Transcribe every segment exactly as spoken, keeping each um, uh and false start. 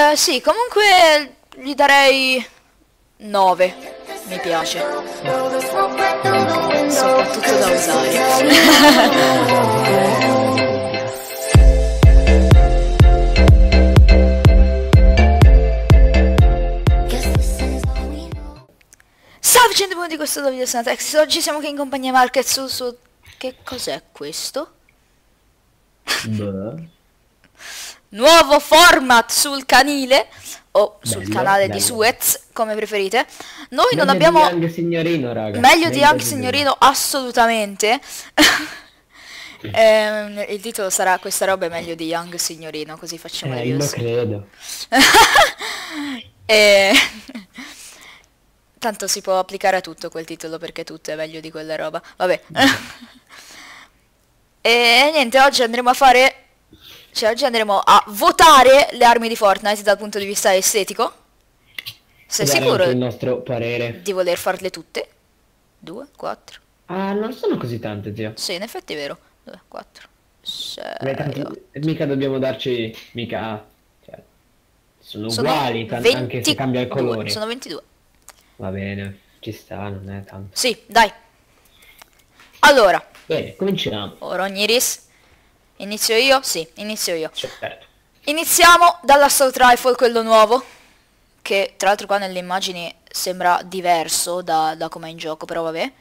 Eh, sì, comunque gli darei nove. Mi piace. Soprattutto da usare. Salve gente, benvenuti in questo nuovo video, sono Tex. Oggi siamo qui in compagnia Market su su... Che cos'è questo? Beh. Nuovo format sul canile o bello, sul canale bello. Di Suez, come preferite. Noi meglio non abbiamo... Meglio di Young Signorino, raga. Meglio, meglio di Young Signorino, assolutamente. eh, il titolo sarà questa roba è meglio di Young Signorino, così facciamo eh, io lo credo. eh... Tanto si può applicare a tutto quel titolo, perché tutto è meglio di quella roba. Vabbè. E niente, oggi andremo a fare... Cioè oggi andremo a votare le armi di Fortnite dal punto di vista estetico. Sei dare sicuro il nostro parere. Di voler farle tutte? Due, quattro. Ah, non sono così tante, zio. Sì, in effetti è vero. Due, quattro, sei, beh, tanto, mica dobbiamo darci... Mica... Cioè, sono, sono uguali, venti... anche se cambia il colore. Due, sono ventidue. Va bene, ci sta, non è tanto. Sì, dai. Allora. Bene, cominciamo. Oroniris. Inizio io? Sì, inizio io. Certo. Iniziamo dalla Soul Trifle, quello nuovo. Che tra l'altro qua nelle immagini sembra diverso da, da come è in gioco, però vabbè.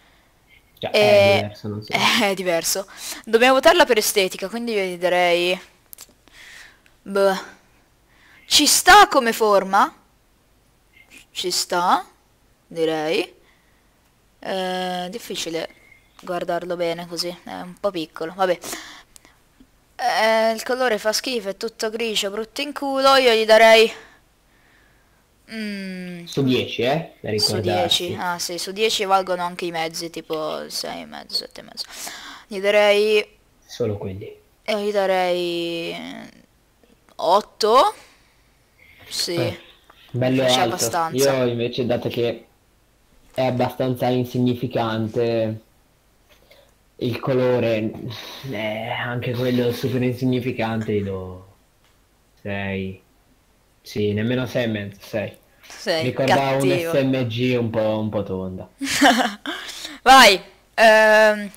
Già, e... è diverso, non so. È diverso. Dobbiamo votarla per estetica, quindi io gli direi... Beh. Ci sta come forma? Ci sta. Direi eh, difficile guardarlo bene così, è un po' piccolo, vabbè. Eh, il colore fa schifo, è tutto grigio, brutto in culo. Io gli darei mm, su dieci, eh? Da su dieci, ah sì, su dieci valgono anche i mezzi, tipo sei e mezzo, sette e mezzo. Gli darei solo quelli. Io gli darei otto. Sì, eh, bello alto. Abbastanza. Io invece, dato che è abbastanza insignificante il colore, eh, anche quello super insignificante, io do sei. Sì, nemmeno sei e mezzo, sei. Ricorda un S M G un po', un po' tonda. Vai, ehm,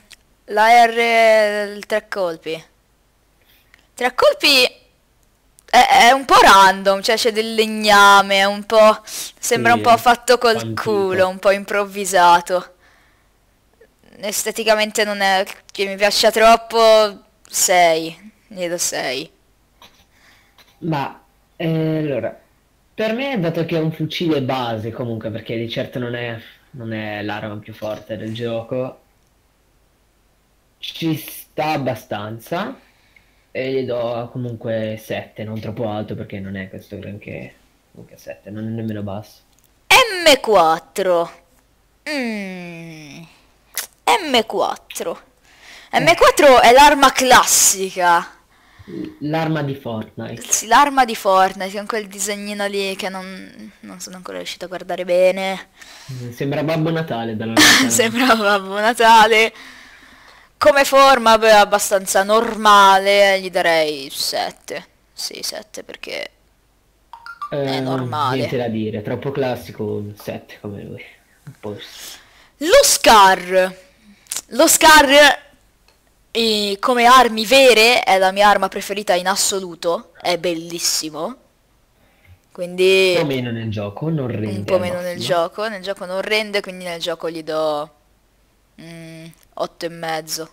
la R, tre colpi. Tre colpi è, è un po' random, cioè c'è del legname, è un po'... Sembra sì, un po' fatto col quantito. Culo, un po' improvvisato. Esteticamente non è che mi piaccia troppo. sei, ne do sei. Ma, eh, allora, per me, dato che è un fucile base comunque, perché di certo non è, non è l'arma più forte del gioco, ci sta abbastanza e gli do comunque sette, non troppo alto perché non è questo granché. Comunque sette, non è nemmeno basso. M quattro. Mm. M quattro. M quattro è l'arma classica. L'arma di Fortnite. Sì, l'arma di Fortnite, con quel disegnino lì che non, non sono ancora riuscito a guardare bene. Sembra Babbo Natale dalla Sembra Babbo Natale. Come forma, beh, abbastanza normale, gli darei sette. Sì, sette perché... è normale. Niente da dire, troppo classico, sette come lui. Un po'. Lo Scar. Lo Scar eh, come armi vere è la mia arma preferita in assoluto. È bellissimo. Quindi... un po' meno nel gioco, non rende. Un po' meno nel gioco, nel gioco non rende, quindi nel gioco gli do mm, otto e mezzo.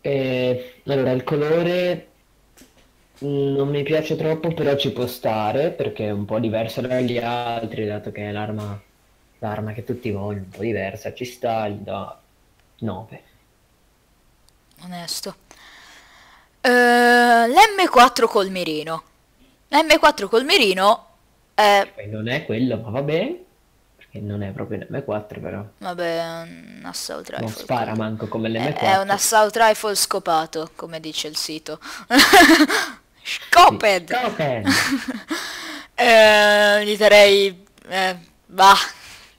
Eh, allora, il colore... non mi piace troppo, però ci può stare, perché è un po' diverso dagli altri, dato che è l'arma l'arma che tutti vogliono, un po' diversa, ci sta, gli do nove. Onesto. Uh, L'M quattro col mirino. L'M quattro col mirino è... non è quello, ma vabbè, perché non è proprio l'M quattro però. Vabbè, un assault rifle. Non spara manco come l'M quattro. È, è un assault rifle scopato, come dice il sito. Scoped. eh, gli darei eh, bah,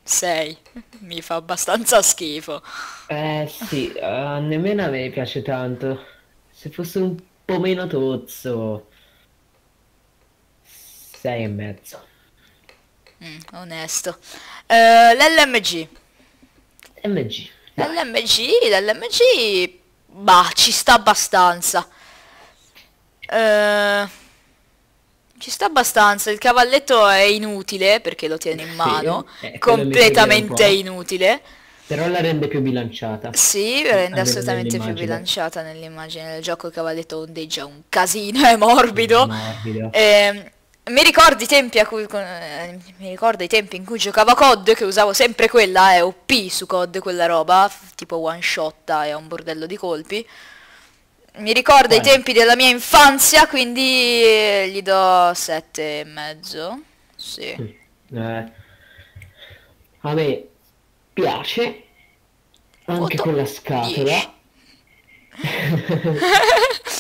sei. Mi fa abbastanza schifo. Eh sì, uh, nemmeno a me piace tanto. Se fosse un po' meno tozzo sei e mezzo. Mm, onesto. Uh, l'LMG. LMG. L'LMG, l'LMG... Bah, ci sta abbastanza. Uh, ci sta abbastanza. Il cavalletto è inutile, perché lo tiene in mano. Sì, eh, completamente inutile. Però la rende più bilanciata. Sì, la rende assolutamente più bilanciata nell'immagine del gioco. Il cavalletto ondeggia un casino, è morbido. È morbido. Eh, mi ricordo i tempi a cui, eh, mi ricordo i tempi in cui giocavo a C O D, che usavo sempre quella, è O P su C O D quella roba, tipo one shot e un bordello di colpi. Mi ricordo i tempi della mia infanzia, quindi eh, gli do sette e mezzo. Sì. Eh. A me piace anche con la scatola.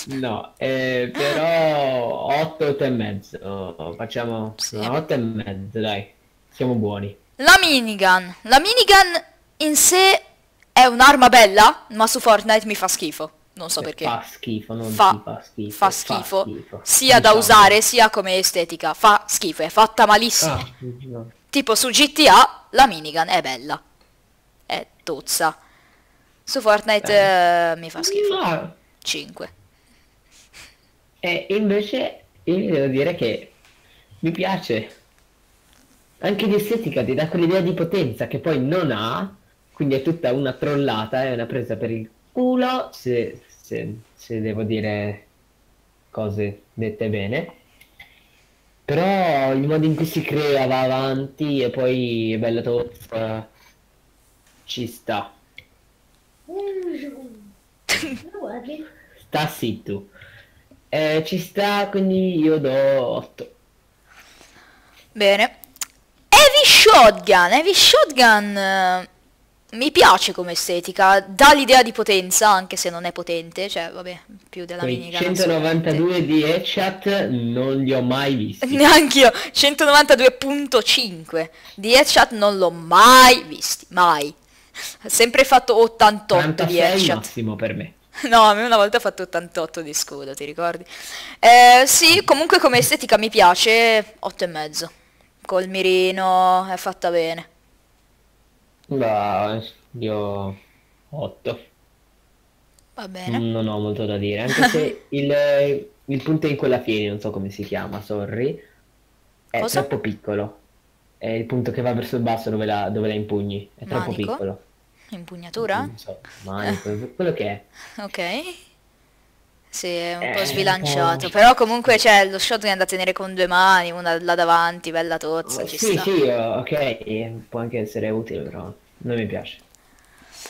No, eh, però otto e mezzo, facciamo sì. No, otto e mezzo, dai, siamo buoni. La minigun, la minigun in sé è un'arma bella, ma su Fortnite mi fa schifo, non so perché. Fa schifo, non fa, fa schifo, fa schifo, schifo. Sia diciamo da usare sia come estetica, fa schifo, è fatta malissimo. Ah, no. Tipo su G T A la minigun è bella, è tozza. Su Fortnite eh, mi fa schifo. No. cinque. E invece io vi devo dire che mi piace anche di estetica, ti dà quell'idea di potenza che poi non ha, quindi è tutta una trollata, è una presa per il culo, se, se, se devo dire cose dette bene. Però il modo in cui si crea va avanti e poi è bella tozza, ci sta. Sta zitto, eh, ci sta, quindi io do otto. Bene. Heavy Shotgun, Heavy Shotgun eh, mi piace come estetica, dà l'idea di potenza anche se non è potente, cioè vabbè, più della minigun. centonovantadue di headshot non li ho mai visti. Neanch'io, centonovantadue virgola cinque di headshot non l'ho mai visti, mai. Sempre fatto ottantotto di headshot massimo per me. No, a me una volta ho fatto ottantotto di scudo, ti ricordi? Eh, sì, comunque come estetica mi piace, otto e mezzo. Col mirino è fatta bene. Bah, io otto. Va bene. Non ho molto da dire, anche se il, il punto in quella fine, non so come si chiama, sorry, è Cosa? troppo piccolo. È il punto che va verso il basso dove la, dove la impugni. È manico? Troppo piccolo. Impugnatura? Non so, manico, quello che è. Ok. Sì, è un eh, po' sbilanciato. Eh. Però comunque c'è lo shotgun da tenere con due mani, una là davanti, bella tozza. Oh, ci sì, sta. Sì, ok. Può anche essere utile, però non mi piace.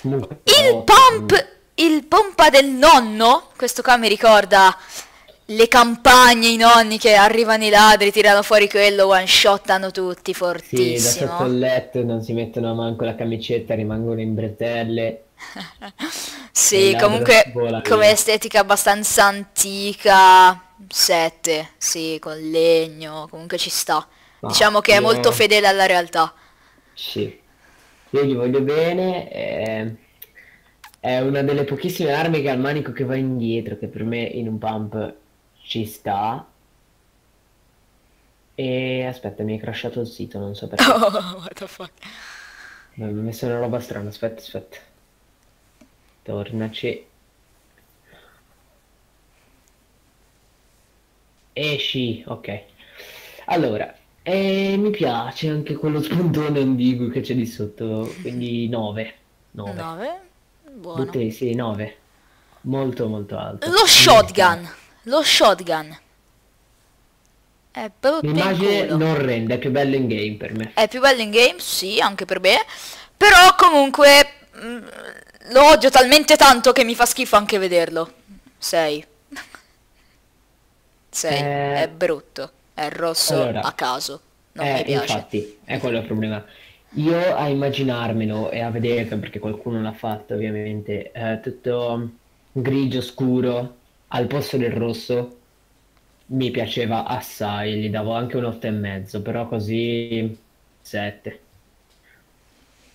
Comunque, il oh, pump! Mm. Il pompa del nonno? Questo qua mi ricorda... le campagne, i nonni che arrivano i ladri, tirano fuori quello, one shotano tutti, fortissimo. Sì, da sotto il letto non si mettono manco la camicetta, rimangono in bretelle. Sì, comunque come estetica abbastanza antica, sette, sì, con legno, comunque ci sta. Ma diciamo che io... è molto fedele alla realtà. Sì, io gli voglio bene, eh... è una delle pochissime armi che ha il manico che va indietro, che per me in un pump... ci sta. E aspetta, mi è crashato il sito, non so perché. Oh, what the fuck. Mi ha messo una roba strana, aspetta, aspetta. Tornaci. Esci, ok. Allora, eh, mi piace anche quello spuntone ambiguo che c'è di sotto, quindi nove. nove? Buono. Butte, sì, nove. Molto, molto alto. Lo shotgun. Lo shotgun è proprio l'immagine non rende, è più bello in game per me. È più bello in game, sì, anche per me. Però comunque mh, lo odio talmente tanto che mi fa schifo anche vederlo. sei. sei, eh... è brutto, è rosso allora, a caso, non eh, mi piace. Infatti, è quello il problema. Io a immaginarmelo e a vederlo, perché qualcuno l'ha fatto ovviamente, eh, tutto grigio scuro al posto del rosso mi piaceva assai, gli davo anche un otto e mezzo, però così sette,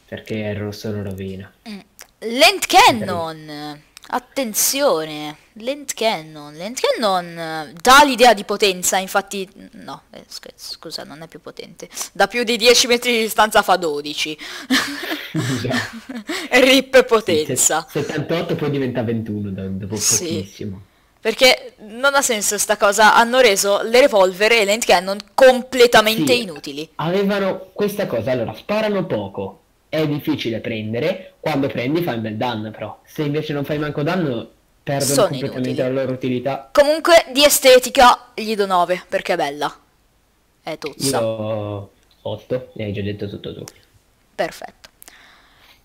perché il rosso lo rovina. Mm. L'End Cannon, Attenzione, l'end cannon, l'end cannon dà l'idea di potenza, infatti no, eh, scherzo, scusa, non è più potente. Da più di dieci metri di distanza fa dodici. Rip potenza. settantotto poi diventa ventuno dopo pochissimo. Sì. Perché non ha senso sta cosa, hanno reso le revolver e l'end cannon completamente sì, inutili. Avevano questa cosa, allora sparano poco. È difficile prendere, quando prendi fai un bel danno però. Se invece non fai manco danno perdono Sono completamente inutili. la loro utilità. Comunque di estetica gli do nove perché è bella. È tozza. Io otto, ne hai già detto tutto tu. Perfetto.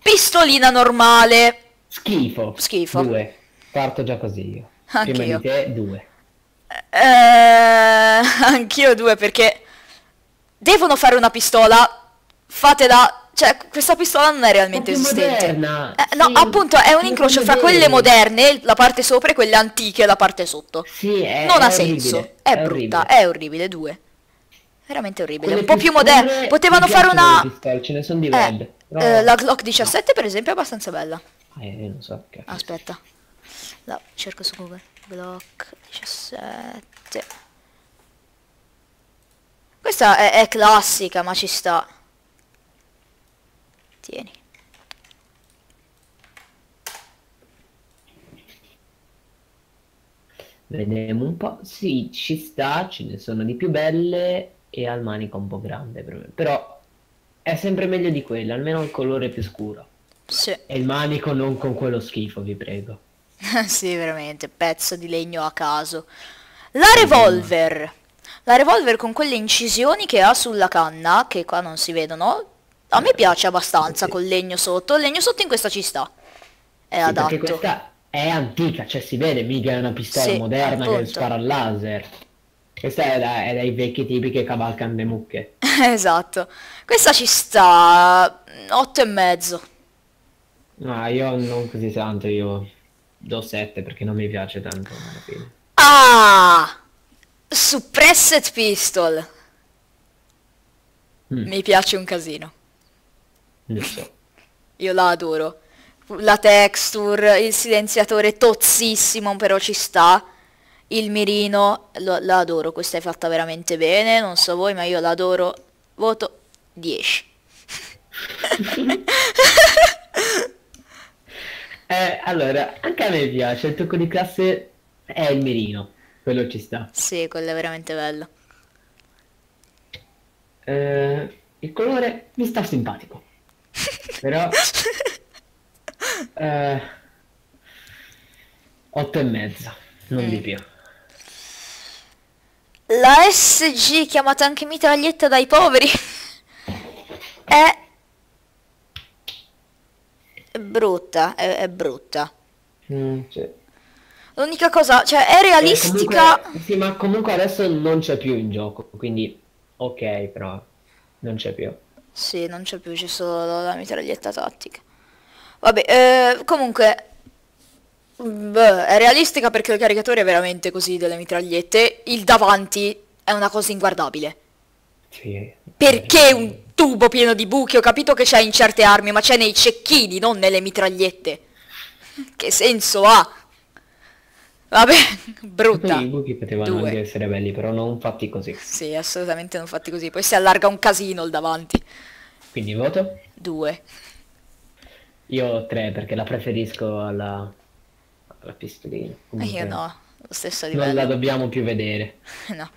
Pistolina normale. Schifo. Schifo. due. Parto già così io. Anch'io. Prima di te due. Eh, anch'io due perché devono fare una pistola, fatela. Cioè, questa pistola non è realmente è esistente. Moderna, eh, sì, no, appunto, è un incrocio fra quelle moderne, la parte sopra, e quelle antiche, la parte sotto. Sì, è, non è ha orribile, senso. È, è brutta, orribile. È orribile, due. Veramente orribile. Quelle un po' più moderna. Potevano fare una... Pistole, ce ne sono di eh, no. eh, La Glock diciassette, no, per esempio, è abbastanza bella. Eh, io non so che... Aspetta. La cerco su Google. Glock diciassette. Questa è, è classica, ma ci sta. Tieni. Vediamo un po'. Sì, ci sta, ce ne sono di più belle e al manico un po' grande per me. Però è sempre meglio di quella, almeno il colore è più scuro. Sì. E il manico non con quello schifo, vi prego. Sì, veramente, pezzo di legno a caso. La revolver. La revolver con quelle incisioni che ha sulla canna, che qua non si vedono. A me piace abbastanza, sì, col legno sotto. Il legno sotto in questa ci sta. È sì, adatto. Perché questa è antica, cioè si vede, mica è una pistola sì, moderna appunto, che spara al laser. Questa è, da, è dai vecchi tipi che cavalcano le mucche. Esatto. Questa ci sta otto e mezzo. No, io non così tanto, io do sette perché non mi piace tanto alla fine. Ah! Suppressed Pistol. Mm. Mi piace un casino. Io la adoro. La texture, il silenziatore tozzissimo però ci sta. Il mirino, lo, la adoro. Questa è fatta veramente bene. Non so voi ma io la adoro. Voto dieci. eh, Allora, anche a me piace. Il tocco di classe è il mirino. Quello ci sta. Sì, quello è veramente bello. eh, Il colore mi sta simpatico. Però eh, otto e mezzo, non mm. di più. La S G, chiamata anche mitraglietta dai poveri, è brutta, è, è brutta. Mm, cioè. L'unica cosa, cioè è realistica. Comunque, sì, ma comunque adesso non c'è più in gioco, quindi ok, però non c'è più. Sì, non c'è più, c'è solo la mitraglietta tattica. Vabbè, eh, comunque beh, è realistica perché il caricatore è veramente così delle mitragliette. Il davanti è una cosa inguardabile. Sì. Perché un tubo pieno di buchi? Ho capito che c'è in certe armi, ma c'è nei cecchini, non nelle mitragliette. Che senso ha? Vabbè, brutta. I buchi potevano Due. anche essere belli, però non fatti così. Sì, assolutamente non fatti così. Poi si allarga un casino il davanti. Quindi voto? due. Io tre, perché la preferisco alla, alla pistolina. Comunque io no, lo stesso livello. Non la dobbiamo più vedere. No.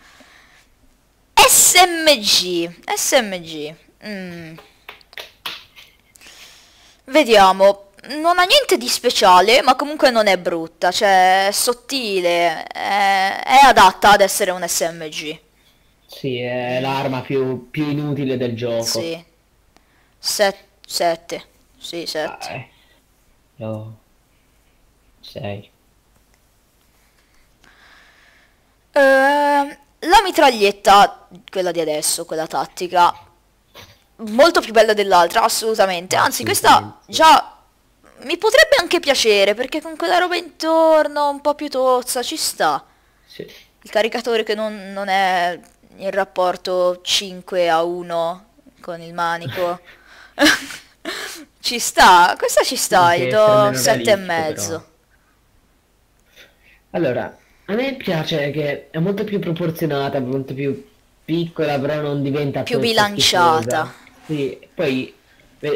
S M G. S M G. Mm. Vediamo. Non ha niente di speciale, ma comunque non è brutta, cioè è sottile, è, è adatta ad essere un S M G. Sì, è l'arma più, più inutile del gioco. Sì. sette. Sì, sette. No. sei. Uh, la mitraglietta, quella di adesso, quella tattica, molto più bella dell'altra, assolutamente. Anzi, questa già... mi potrebbe anche piacere, perché con quella roba intorno un po' più tozza ci sta. Sì. Il caricatore che non, non è in rapporto cinque a uno con il manico. Ci sta, questa ci sta, gli do sette e mezzo. Allora, a me piace che è molto più proporzionata, molto più piccola, però non diventa più bilanciata. Sì, poi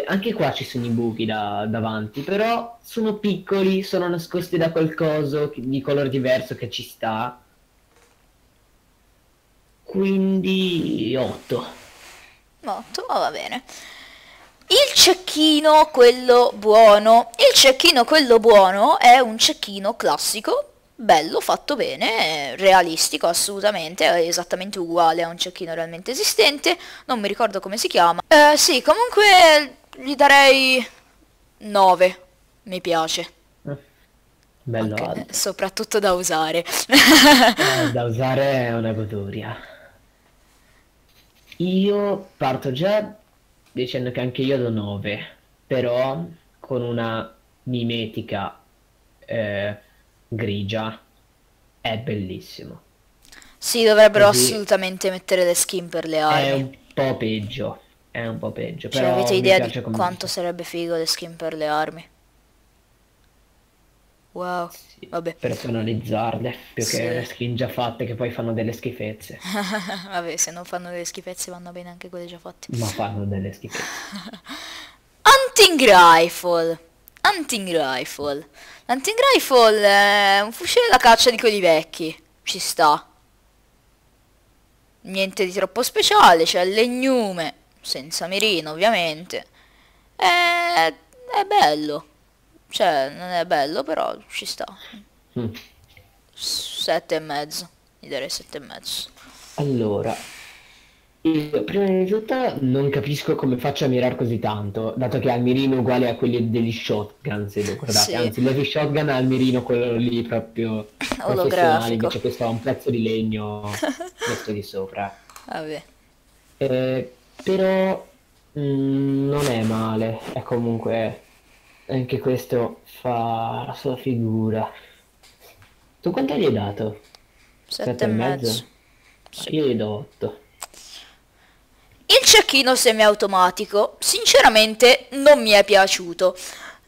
anche qua ci sono i buchi da, davanti, però sono piccoli, sono nascosti da qualcosa di colore diverso che ci sta. Quindi otto otto, oh, va bene. Il cecchino, quello buono. Il cecchino, quello buono, è un cecchino classico, bello, fatto bene, realistico assolutamente, è esattamente uguale a un cecchino realmente esistente. Non mi ricordo come si chiama. Eh, sì, comunque gli darei nove, mi piace. Bello anche, alto. Soprattutto da usare. eh, da usare è una goduria. Io parto già dicendo che anche io do nove, però con una mimetica eh, grigia è bellissimo. Sì, dovrebbero così assolutamente mettere le skin per le armi. È un po' peggio, è un po' peggio. Cioè, però avete idea di quanto sarebbe figo le skin per le armi? Wow, sì, vabbè. Personalizzarle più sì. che le skin già fatte che poi fanno delle schifezze. Vabbè, se non fanno delle schifezze vanno bene anche quelle già fatte. Ma fanno delle schifezze. Hunting Rifle. Hunting Rifle. L'Hunting Rifle è un fucile da caccia di quelli vecchi. Ci sta. Niente di troppo speciale, c'è cioè il legnume, senza mirino ovviamente. È, è bello. Cioè, non è bello, però ci sta. Mm. Sette e mezzo. Gli darei sette e mezzo. Allora, io, prima di tutto non capisco come faccio a mirare così tanto, dato che ha il mirino uguale a quelli degli shotgun, se lo guardate. Sì. Anzi, l'heavy shotgun ha il mirino quello lì proprio professionale, invece questo ha un pezzo di legno, questo di sopra. Vabbè. Eh, però mh, non è male, è comunque... Anche questo fa la sua figura. Tu quanto gli hai dato? sette e mezzo? Sì. Io gli do otto. Il cecchino semiautomatico sinceramente non mi è piaciuto.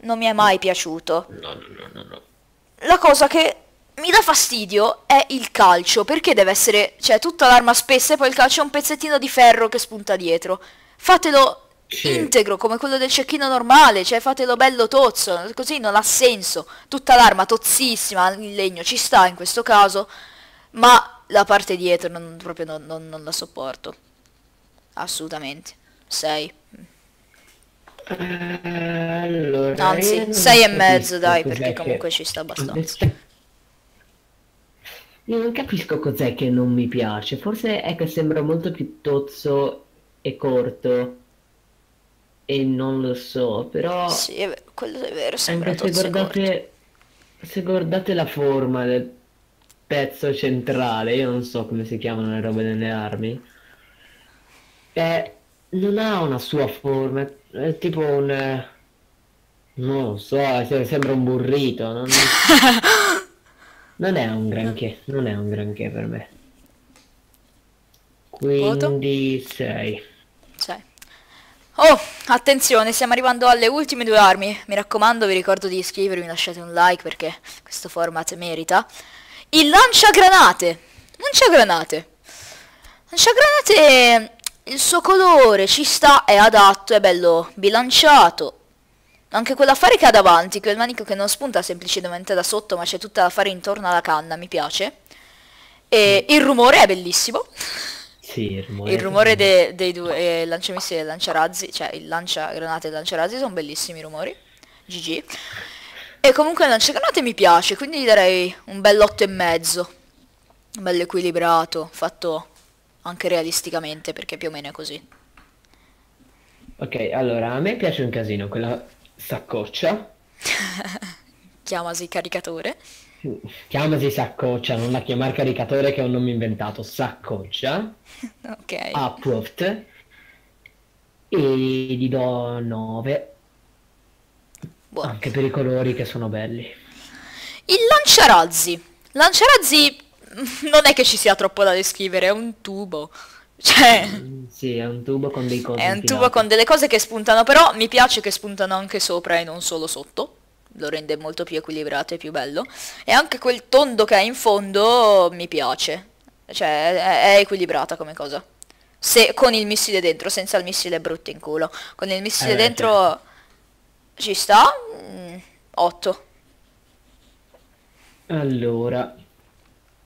Non mi è mai piaciuto. No, no, no, no, no. La cosa che mi dà fastidio è il calcio. Perché deve essere, cioè, tutta l'arma spessa e poi il calcio è un pezzettino di ferro che spunta dietro. Fatelo... Sì. Integro come quello del cecchino normale, cioè fatelo bello tozzo, così non ha senso. Tutta l'arma tozzissima, il legno ci sta in questo caso, ma la parte dietro non, proprio non, non, non la sopporto assolutamente. sei allora, anzi sei e mezzo dai, perché comunque ci sta abbastanza. Io non capisco cos'è che non mi piace, forse è che sembra molto più tozzo e corto. E non lo so, però... Sì, è vero, quello è vero, sembra tozzo e corto. Se guardate la forma del pezzo centrale, io non so come si chiamano le robe delle armi, eh, non ha una sua forma, è tipo un... non lo so, sembra un burrito, non, non è un granché, non è un granché per me. Quindi sei. sei. Oh, attenzione, stiamo arrivando alle ultime due armi. Mi raccomando, vi ricordo di iscrivervi, lasciate un like perché questo format merita. Il lanciagranate. Lanciagranate. Lanciagranate, il suo colore ci sta, è adatto, è bello bilanciato. Anche quell'affare che ha davanti, quel manico che non spunta semplicemente da sotto, ma c'è tutta l'affare intorno alla canna, mi piace. E il rumore è bellissimo. Sì, il rumore, il rumore de, dei due eh, lanciamissili e lanciarazzi, cioè il lanciagranate e il lanciarazzi sono bellissimi rumori. G G. E comunque il lanciagranate mi piace, quindi gli darei un bel otto e mezzo. Un bel equilibrato, fatto anche realisticamente, perché più o meno è così. Ok, allora a me piace un casino quella saccoccia. Chiamasi caricatore. Chiamasi saccoccia, non la chiamare caricatore che è un nome inventato. Saccoccia. Ok. Approved. E gli do nove. Buon. Anche per i colori che sono belli. Il lanciarazzi. Lanciarazzi non è che ci sia troppo da descrivere, è un tubo. Cioè, sì, è un tubo con dei cose. È un infilate. tubo con delle cose che spuntano, però mi piace che spuntano anche sopra e non solo sotto. lo rende molto più equilibrato e più bello. E anche quel tondo che è in fondo mi piace. Cioè è, è equilibrata come cosa. Se con il missile dentro, senza il missile è brutto in culo. Con il missile eh, dentro certo. Ci sta otto. Allora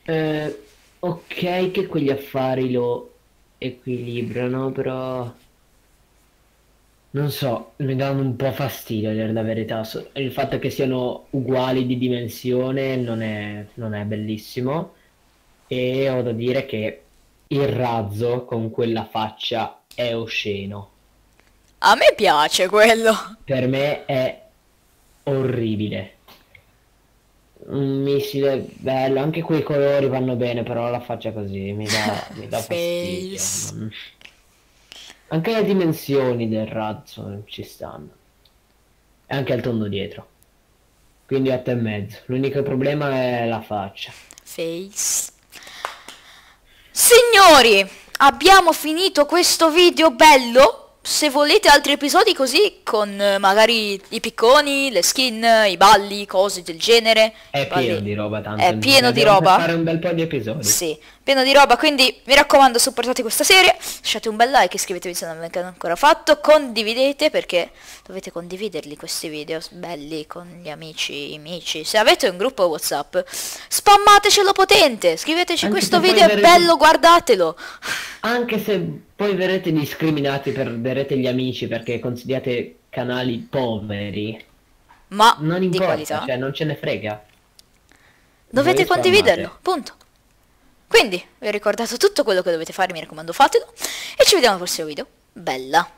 eh, ok che quegli affari lo equilibrano, però non so, mi danno un po' fastidio, per la verità. Il fatto che siano uguali di dimensione non è, non è bellissimo. E ho da dire che il razzo con quella faccia è osceno. A me piace quello. Per me è orribile. Un missile bello, anche quei colori vanno bene, però la faccia così mi dà, mi dà fastidio. Anche le dimensioni del razzo ci stanno. E anche il tondo dietro. Quindi otto e mezzo. L'unico problema è la faccia. Face. Signori, abbiamo finito questo video bello. Se volete altri episodi così, con eh, magari i picconi, le skin, i balli, cose del genere. È balli. pieno di roba tanto. È pieno di roba. Fare un bel po' di episodi. Sì, pieno di roba, quindi mi raccomando, supportate questa serie. Lasciate un bel like, iscrivetevi se non l'avete ancora fatto. Condividete, perché dovete condividerli questi video belli con gli amici, amici. Se avete un gruppo WhatsApp, spammatecelo potente. Scriveteci anche questo video, è bello, guardatelo. Anche se... poi verrete discriminati, perderete gli amici perché considerate canali poveri. Ma non importa, di qualità. Cioè non ce ne frega. Dovete Voi condividerlo, spamate. punto. Quindi, vi ho ricordato tutto quello che dovete fare, mi raccomando fatelo. E ci vediamo al prossimo video. Bella!